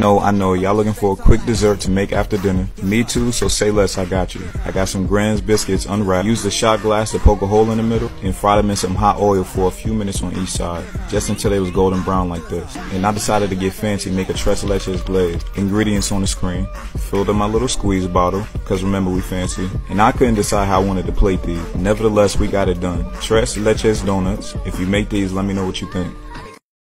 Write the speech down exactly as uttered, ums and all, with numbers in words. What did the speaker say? No, I know, y'all looking for a quick dessert to make after dinner. Me too, so say less, I got you. I got some Grand's biscuits unwrapped. Use the shot glass to poke a hole in the middle and fry them in some hot oil for a few minutes on each side, just until they was golden brown like this. And I decided to get fancy, make a Tres Leches glaze. Ingredients on the screen. Filled up my little squeeze bottle, cause remember we fancy. And I couldn't decide how I wanted to plate these. Nevertheless, we got it done. Tres Leches donuts. If you make these, let me know what you think.